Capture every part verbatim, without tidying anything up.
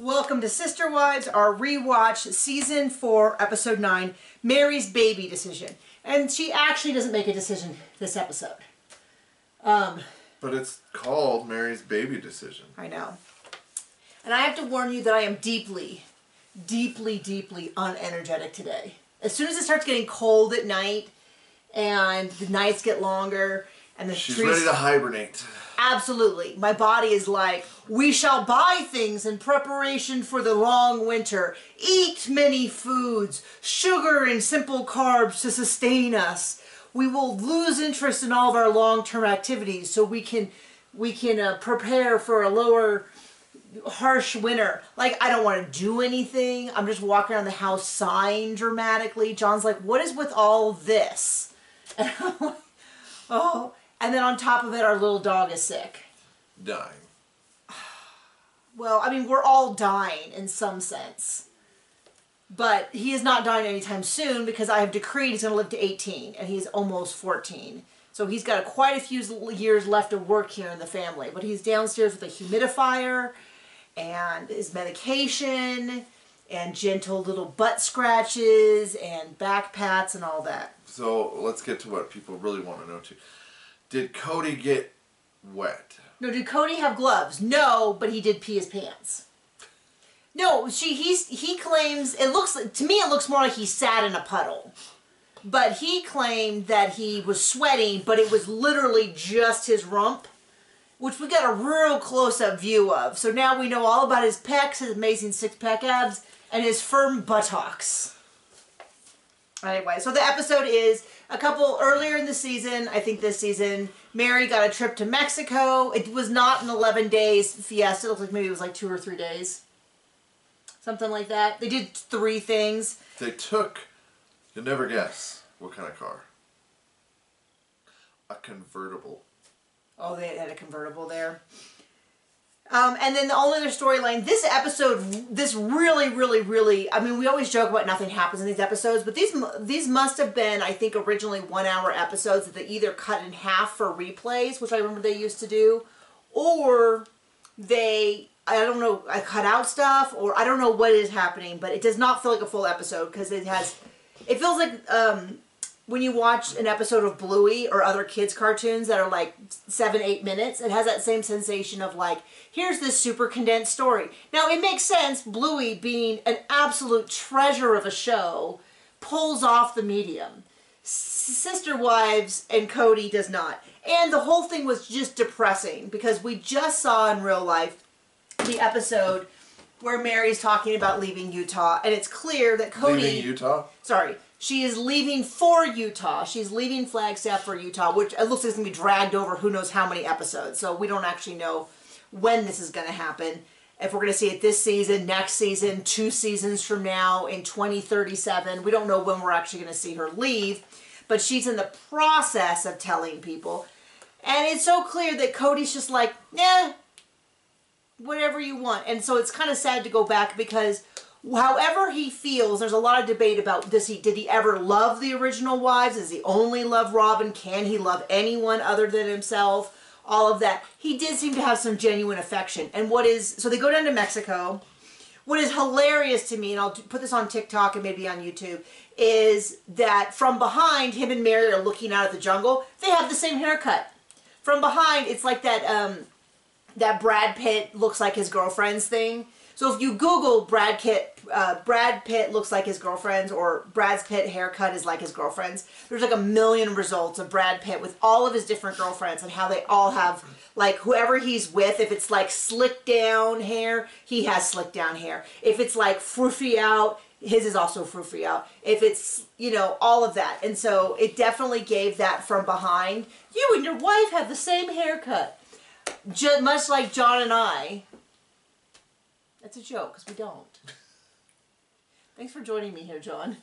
Welcome to Sister Wives, our rewatch, season four, episode nine, Meri's baby decision. And she actually doesn't make a decision this episode. Um, but it's called Meri's baby decision. I know. And I have to warn you that I am deeply, deeply, deeply unenergetic today. As soon as it starts getting cold at night and the nights get longer and the She's trees... ready to hibernate. Absolutely. My body is like, we shall buy things in preparation for the long winter. Eat many foods, sugar and simple carbs to sustain us. We will lose interest in all of our long-term activities so we can we can uh, prepare for a lower, harsh winter. Like, I don't want to do anything. I'm just walking around the house sighing dramatically. John's like, what is with all this? And I'm like, oh. And then on top of it, our little dog is sick. Dying. Well, I mean, we're all dying in some sense. But he is not dying anytime soon because I have decreed he's going to live to eighteen. And he's almost fourteen. So he's got quite a few years left of work here in the family. But he's downstairs with a humidifier and his medication and gentle little butt scratches and back pats and all that. So let's get to what people really want to know too. Did Cody get wet? No, did Cody have gloves? No, but he did pee his pants. No, she he's he claims it looks to me it looks more like he sat in a puddle. But he claimed that he was sweating, but it was literally just his rump, which we got a real close-up view of. So now we know all about his pecs, his amazing six-pack abs, and his firm buttocks. Anyway, so the episode is a couple earlier in the season, I think this season, Meri got a trip to Mexico. It was not an eleven days fiesta. It looked like maybe it was like two or three days. Something like that. They did three things. They took, you'll never guess, what kind of car? A convertible. Oh, they had a convertible there. Um, and then the only other storyline, this episode, this really, really, really, I mean, we always joke about nothing happens in these episodes, but these these must have been, I think, originally one-hour episodes that they either cut in half for replays, which I remember they used to do, or they, I don't know, I cut out stuff, or I don't know what is happening, but it does not feel like a full episode, because it has, it feels like um, when you watch an episode of Bluey or other kids' cartoons that are like seven, eight minutes, it has that same sensation of like, here's this super condensed story. Now, it makes sense, Bluey being an absolute treasure of a show, pulls off the medium. Sister Wives and Cody does not. And the whole thing was just depressing because we just saw in real life the episode where Meri's talking about leaving Utah, and it's clear that Cody... Leaving Utah? Sorry. She is leaving for Utah. She's leaving Flagstaff for Utah, which it looks like it's going to be dragged over who knows how many episodes. So we don't actually know when this is going to happen. If we're going to see it this season, next season, two seasons from now, in twenty thirty-seven. We don't know when we're actually going to see her leave. But she's in the process of telling people. And it's so clear that Cody's just like, nah, whatever you want. And so it's kind of sad to go back because... However he feels, there's a lot of debate about does he, did he ever love the original wives? Does he only love Robin? Can he love anyone other than himself? All of that. He did seem to have some genuine affection. And what is, so they go down to Mexico. What is hilarious to me, and I'll put this on TikTok and maybe on YouTube, is that from behind, him and Meri are looking out at the jungle. They have the same haircut. From behind, it's like that, um, that Brad Pitt looks like his girlfriend's thing. So if you Google Brad Pitt, uh, Brad Pitt looks like his girlfriend's or Brad Pitt haircut is like his girlfriend's, there's like a million results of Brad Pitt with all of his different girlfriends and how they all have, like whoever he's with, if it's like slick down hair, he has slick down hair. If it's like froofy out, his is also froofy out. If it's, you know, all of that. And so it definitely gave that from behind. You and your wife have the same haircut. Just, much like John and I. It's a joke, because we don't. Thanks for joining me here, John.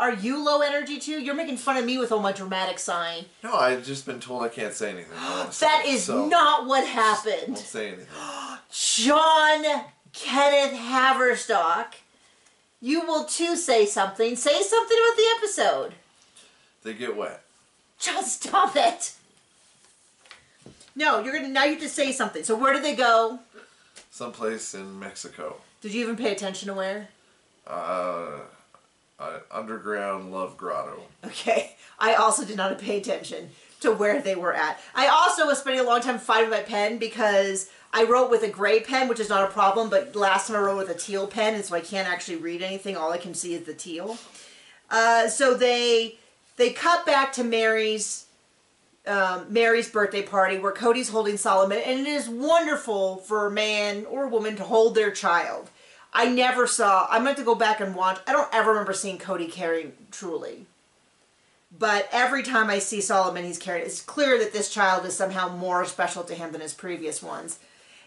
Are you low energy, too? You're making fun of me with all my dramatic sign. No, I've just been told I can't say anything. Honestly, that is so not what happened. Don't say anything. John Kenneth Haverstock, you will, too, say something. Say something about the episode. They get wet. Just stop it. No, you're gonna now you have to say something. So where do they go? someplace in Mexico. Did you even pay attention to where? Uh, uh, underground love grotto. Okay. I also did not pay attention to where they were at. I also was spending a long time fighting with my pen because I wrote with a gray pen, which is not a problem, but last time I wrote with a teal pen, and so I can't actually read anything. All I can see is the teal. Uh, so they they cut back to Meri's... Um, Meri's birthday party where Cody's holding Solomon, and it is wonderful for a man or a woman to hold their child. I never saw, I'm going to have to go back and watch, I don't ever remember seeing Cody carrying Truly. But every time I see Solomon, he's carrying, it's clear that this child is somehow more special to him than his previous ones.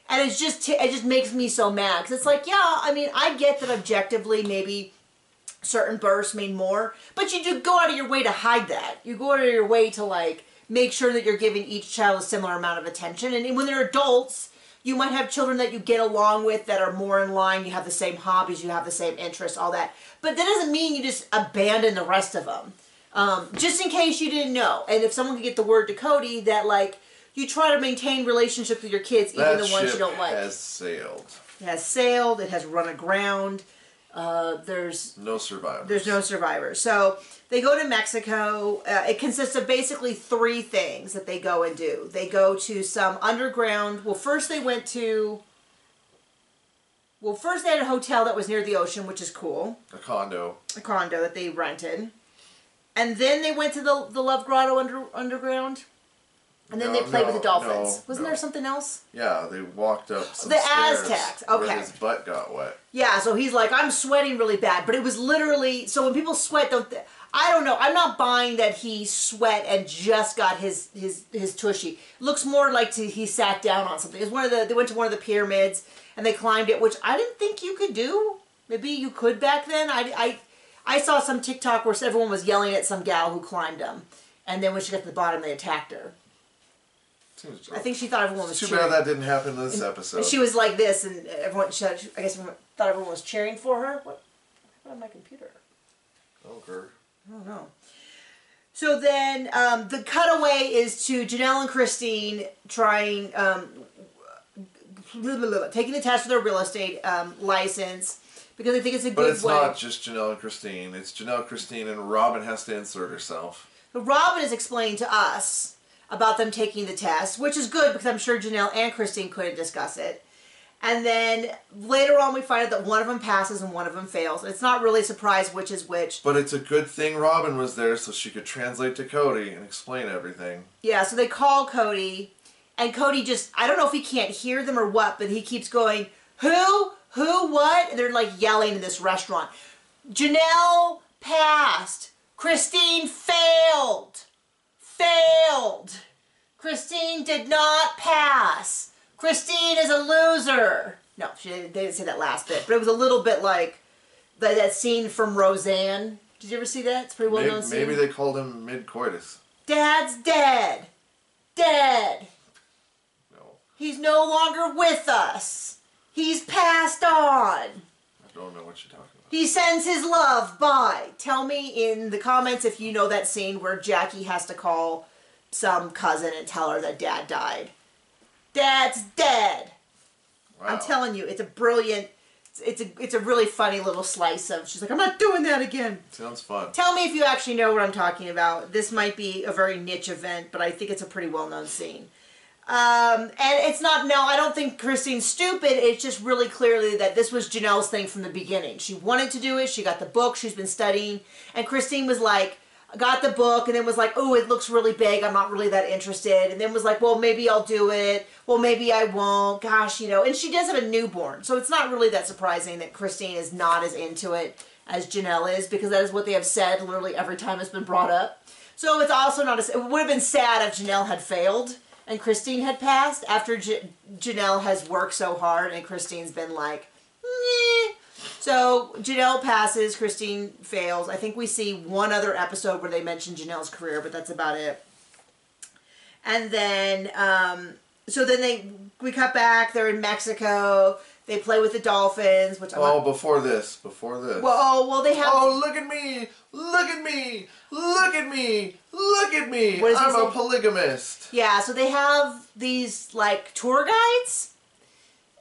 And it's just, it just makes me so mad, because it's like, yeah, I mean, I get that objectively maybe certain births mean more, but you do go out of your way to hide that. You go out of your way to like, make sure that you're giving each child a similar amount of attention. And when they're adults, you might have children that you get along with that are more in line. You have the same hobbies, you have the same interests, all that. But that doesn't mean you just abandon the rest of them. Um, just in case you didn't know. And if someone could get the word to Cody that, like, you try to maintain relationships with your kids, even the ones you don't like. That ship has sailed. It has sailed. It has run aground. Uh, there's no survivors. There's no survivors. So they go to Mexico. Uh, it consists of basically three things that they go and do. They go to some underground. Well, first they went to. Well, first they had a hotel that was near the ocean, which is cool. A condo. A condo that they rented, and then they went to the the Love Grotto under underground. And then no, they played no, with the dolphins. No, Wasn't no. there something else? Yeah, they walked up some the stairs Aztecs. Okay. Where his butt got wet. Yeah, so he's like, I'm sweating really bad, but it was literally. So when people sweat, don't they, I don't know. I'm not buying that he sweat and just got his his his tushy. It looks more like to, he sat down on something. It was one of the. They went to one of the pyramids and they climbed it, which I didn't think you could do. Maybe you could back then. I I I saw some TikTok where everyone was yelling at some gal who climbed them, and then when she got to the bottom, they attacked her. I think she thought everyone was cheering. Too bad that didn't happen in this episode. And she was like this, and everyone, she, I guess, everyone thought everyone was cheering for her. What happened on my computer? Okay. I don't know. So then um, the cutaway is to Janelle and Christine trying, um, taking the test for their real estate um, license because I think it's a good way. But it's not just Janelle and Christine. It's Janelle, Christine, and Robin has to insert herself. But Robin is explaining to us about them taking the test, which is good because I'm sure Janelle and Christine couldn't discuss it. And then later on we find out that one of them passes and one of them fails. It's not really a surprise which is which. But it's a good thing Robin was there so she could translate to Cody and explain everything. Yeah, so they call Cody, and Cody just, I don't know if he can't hear them or what, but he keeps going, who, who, what? And they're like yelling in this restaurant. Janelle passed. Christine failed. Failed. Christine did not pass. Christine is a loser. No, she, they didn't say that last bit, but it was a little bit like the, that scene from Roseanne. Did you ever see that? It's a pretty well known scene. Maybe they called him mid-coitus. Dad's dead. Dead. No. He's no longer with us. He's passed on. I don't know what you're talking about. He sends his love. Bye. Tell me in the comments if you know that scene where Jackie has to call some cousin and tell her that Dad died. Dad's dead. Wow. I'm telling you, it's a brilliant, it's a it's a really funny little slice of, she's like, I'm not doing that again. Sounds fun. Tell me if you actually know what I'm talking about. This might be a very niche event, but I think it's a pretty well-known scene. Um, and it's not, no, I don't think Christine's stupid. It's just really clearly that this was Janelle's thing from the beginning. She wanted to do it. She got the book. She's been studying. And Christine was like, got the book and then was like, oh, it looks really big. I'm not really that interested. And then was like, well, maybe I'll do it. Well, maybe I won't. Gosh, you know, and she does have a newborn. So it's not really that surprising that Christine is not as into it as Janelle is, because that is what they have said literally every time it's been brought up. So it's also not, a, it would have been sad if Janelle had failed and Christine had passed after J Janelle has worked so hard and Christine's been like, meh. So Janelle passes, Christine fails. I think we see one other episode where they mention Janelle's career, but that's about it. And then, um, so then they, we cut back, they're in Mexico, they play with the dolphins, which Oh, I'm before this, before this. Well, oh, well they have. Oh, look at me, look at me, look at me, look at me. What is I'm a polygamist. Yeah, so they have these like tour guides,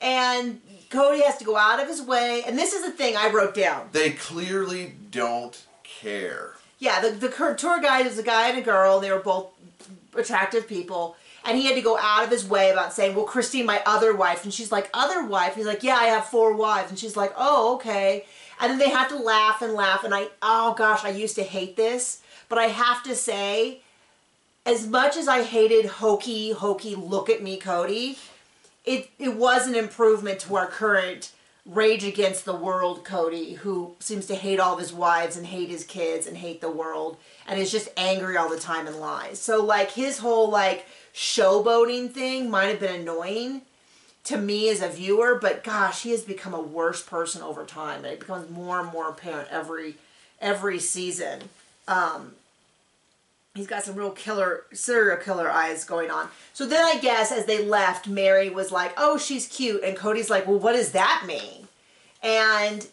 and Cody has to go out of his way. And this is the thing I wrote down. They clearly don't care. Yeah, the, the tour guide was a guy and a girl. They were both attractive people. And he had to go out of his way about saying, well, Christine, my other wife. And she's like, other wife? He's like, yeah, I have four wives. And she's like, oh, okay. And then they have to laugh and laugh. And I, oh gosh, I used to hate this. But I have to say, as much as I hated hokey, hokey, look at me, Cody, it, it was an improvement to our current rage against the world Cody, who seems to hate all of his wives and hate his kids and hate the world and is just angry all the time and lies. So like his whole like showboating thing might have been annoying to me as a viewer, but gosh, he has become a worse person over time. It becomes more and more apparent every every season. Um, he's got some real killer, serial killer eyes going on. So then I guess as they left, Meri was like, oh, she's cute. And Cody's like, well, what does that mean? And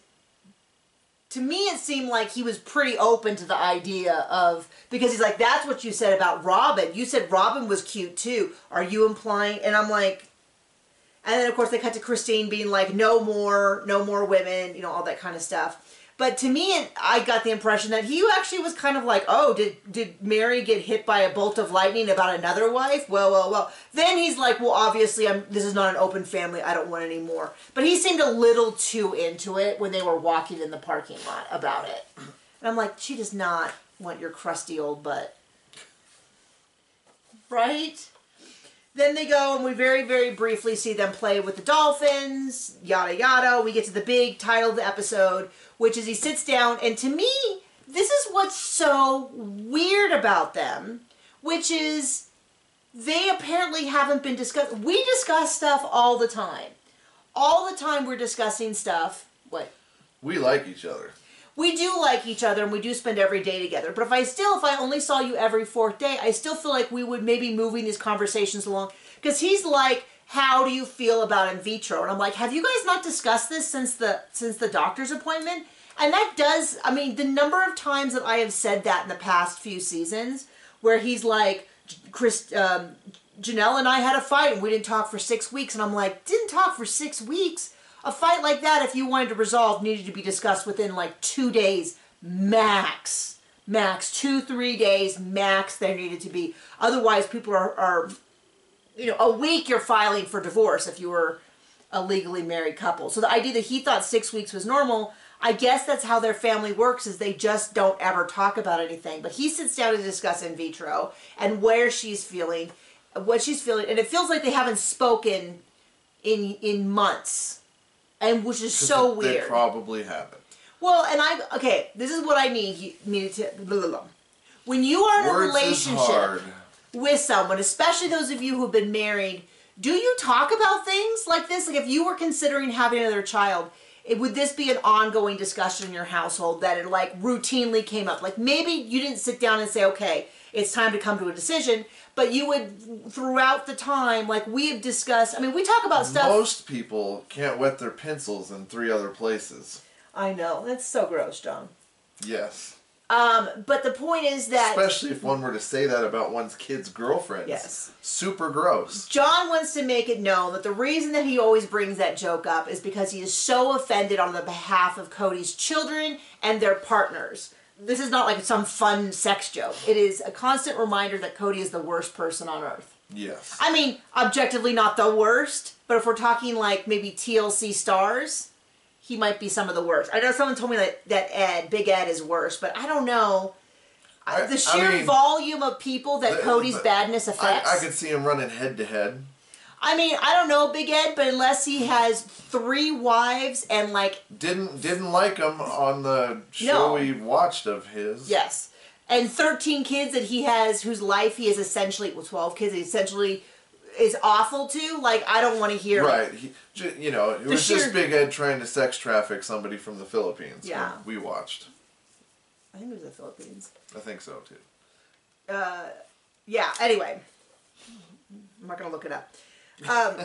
to me, it seemed like he was pretty open to the idea of, because he's like, that's what you said about Robin. You said Robin was cute too. Are you implying? And I'm like, and then of course they cut to Christine being like, no more, no more women, you know, all that kind of stuff. But to me, I got the impression that he actually was kind of like, oh, did did Meri get hit by a bolt of lightning about another wife? Well, well, well. Then he's like, well, obviously, I'm, this is not an open family. I don't want any more. But he seemed a little too into it when they were walking in the parking lot about it. And I'm like, she does not want your crusty old butt. Right? Then they go and we very, very briefly see them play with the dolphins, yada, yada. We get to the big title of the episode, which is he sits down. And to me, this is what's so weird about them, which is they apparently haven't been discussed. We discuss stuff all the time. All the time we're discussing stuff. What? We like each other. We do like each other and we do spend every day together. But if I still, if I only saw you every fourth day, I still feel like we would maybe moving these conversations along. Because he's like, how do you feel about in vitro? And I'm like, have you guys not discussed this since the since the doctor's appointment? And that does, I mean, the number of times that I have said that in the past few seasons, where he's like, Chris, um, Janelle and I had a fight and we didn't talk for six weeks. And I'm like, didn't talk for six weeks? A fight like that, if you wanted to resolve, needed to be discussed within like two days max. Max. Two, three days max there needed to be. Otherwise, people are, are, you know, a week you're filing for divorce if you were a legally married couple. So the idea that he thought six weeks was normal, I guess that's how their family works, is they just don't ever talk about anything. But he sits down to discuss in vitro and where she's feeling, what she's feeling. And it feels like they haven't spoken in in months. And which is so they weird. They probably haven't. Well, and I okay. This is what I need. You needed to blah, blah, blah. When you are Words in a relationship with someone, especially those of you who've been married, do you talk about things like this? Like if you were considering having another child, it, would this be an ongoing discussion in your household that it like routinely came up? Like maybe you didn't sit down and say, okay, it's time to come to a decision. But you would, throughout the time, like we have discussed, I mean, we talk about stuff. Most people can't wet their pencils in three other places. I know. That's so gross, John. Yes. Um, but the point is that. Especially if one were to say that about one's kid's girlfriends. Yes. Super gross. John wants to make it known that the reason that he always brings that joke up is because he is so offended on the behalf of Cody's children and their partners. This is not like some fun sex joke. It is a constant reminder that Cody is the worst person on earth. Yes. I mean, objectively not the worst, but if we're talking like maybe T L C stars, he might be some of the worst. I know someone told me that, that Ed, Big Ed is worse, but I don't know. I, the sheer I mean, volume of people that the, Cody's badness affects. I, I could see him running head to head. I mean, I don't know Big Ed, but unless he has three wives and like didn't didn't like him on the show no. we watched of his. Yes, and thirteen kids that he has, whose life he is essentially well, twelve kids he essentially is awful to. Like, I don't want to hear right. He, you know, it was sheer... just Big Ed trying to sex traffic somebody from the Philippines. Yeah, we watched. I think it was the Philippines. I think so too. Uh, yeah. Anyway, I'm not gonna look it up. um,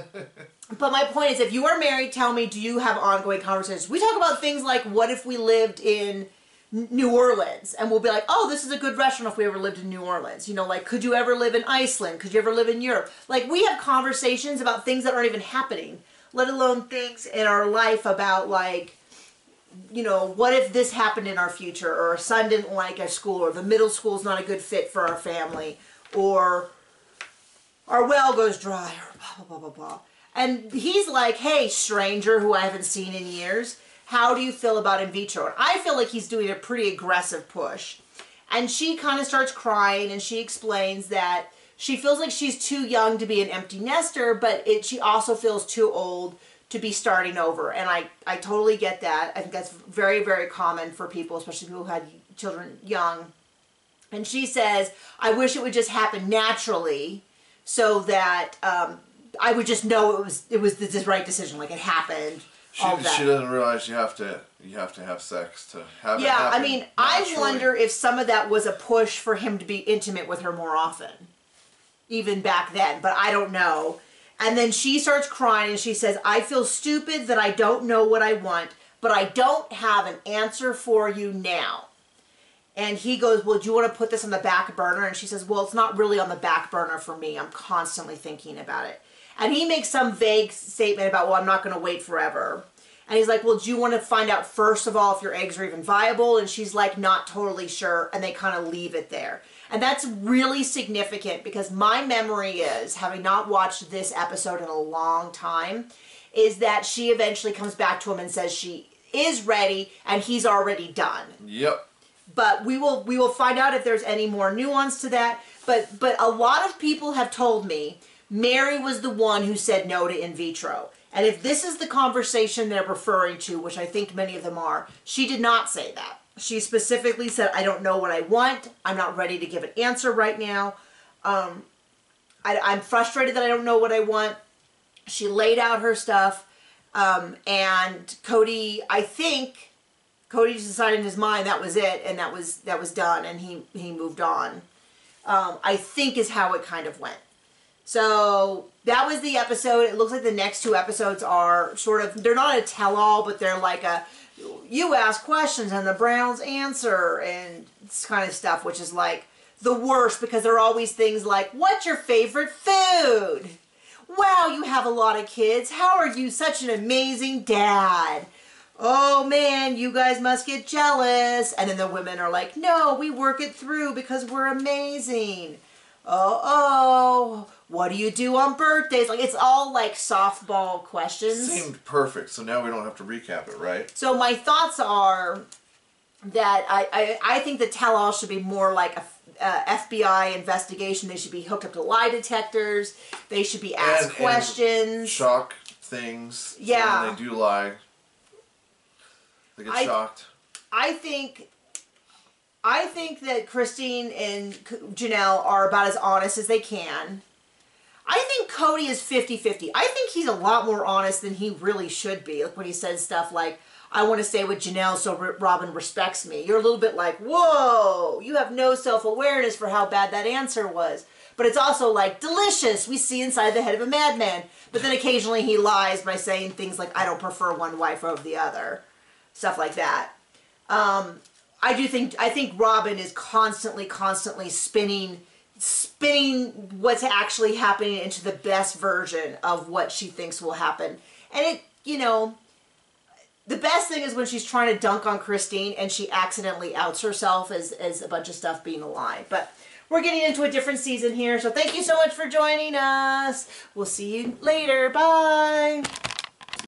but my point is, if you are married, tell me, do you have ongoing conversations? We talk about things like, what if we lived in New Orleans? And we'll be like, oh, this is a good restaurant if we ever lived in New Orleans. You know, like, could you ever live in Iceland? Could you ever live in Europe? Like, we have conversations about things that aren't even happening. let alone things in our life about, like, you know, what if this happened in our future, or our son didn't like our school, or the middle school is not a good fit for our family, or our well goes dry, or blah, blah, blah, blah, blah. And he's like, hey, stranger who I haven't seen in years, how do you feel about in vitro? And I feel like he's doing a pretty aggressive push. And she kind of starts crying, and she explains that she feels like she's too young to be an empty nester, but it, she also feels too old to be starting over. And I, I totally get that. I think that's very, very common for people, especially people who had children young. And she says, I wish it would just happen naturally so that um, I would just know it was it was the right decision, like it happened. She, all that. She doesn't realize you have to you have to have sex to have yeah, it happen. Yeah, I mean, naturally. I wonder if some of that was a push for him to be intimate with her more often, even back then, but I don't know. And then she starts crying and she says, I feel stupid that I don't know what I want, but I don't have an answer for you now. And he goes, well, do you want to put this on the back burner? And she says, well, it's not really on the back burner for me. I'm constantly thinking about it. And he makes some vague statement about, well, I'm not going to wait forever. And he's like, well, do you want to find out first of all if your eggs are even viable? And she's like, not totally sure. And they kind of leave it there. And that's really significant, because my memory is, having not watched this episode in a long time, is that she eventually comes back to him and says she is ready and he's already done. Yep. But we will we will find out if there's any more nuance to that. But but a lot of people have told me Meri was the one who said no to in vitro. And if this is the conversation they're referring to, which I think many of them are, she did not say that. She specifically said, I don't know what I want. I'm not ready to give an answer right now. Um, I, I'm frustrated that I don't know what I want. She laid out her stuff. Um, and Cody, I think, Cody decided in his mind that was it. And that was that was done. And he, he moved on. Um, I think is how it kind of went. So that was the episode. It looks like the next two episodes are sort of, they're not a tell-all, but they're like a, you ask questions and the Browns answer and this kind of stuff, which is like the worst, because there are always things like, what's your favorite food? Wow, you have a lot of kids. How are you such an amazing dad? Oh man, you guys must get jealous. And then the women are like, no, we work it through because we're amazing. Oh, oh, what do you do on birthdays? Like, it's all like softball questions. Seemed perfect, so now we don't have to recap it, right? So my thoughts are that I, I, I think the tell-all should be more like a uh, F B I investigation. They should be hooked up to lie detectors. They should be asked and, questions. And shock things. Yeah. So when they do lie, they get I, shocked. I think... I think that Christine and Janelle are about as honest as they can. I think Cody is fifty fifty. I think he's a lot more honest than he really should be. Like when he says stuff like, I want to stay with Janelle so Robin respects me. You're a little bit like, whoa, you have no self-awareness for how bad that answer was. But it's also like, delicious, we see inside the head of a madman. But then occasionally he lies by saying things like, I don't prefer one wife over the other. Stuff like that. Um... I do think, I think Robin is constantly, constantly spinning, spinning what's actually happening into the best version of what she thinks will happen. And it, you know, the best thing is when she's trying to dunk on Christine and she accidentally outs herself as, as a bunch of stuff being a lie. But we're getting into a different season here. So thank you so much for joining us. We'll see you later. Bye.